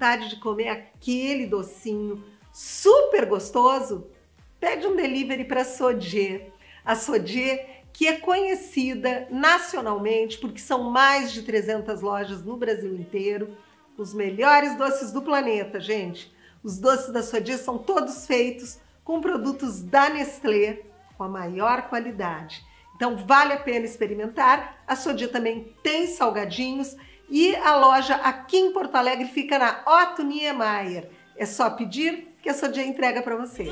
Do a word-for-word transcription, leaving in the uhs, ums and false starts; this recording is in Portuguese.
vontade de comer aquele docinho super gostoso, pede um delivery para a Sodiê. A Sodiê, que é conhecida nacionalmente porque são mais de trezentas lojas no Brasil inteiro, os melhores doces do planeta, gente. Os doces da Sodiê são todos feitos com produtos da Nestlé, com a maior qualidade. Então vale a pena experimentar. A Sodiê também tem salgadinhos e a loja aqui em Porto Alegre fica na Otto Niemeyer. É só pedir que a Sodiê entrega para você.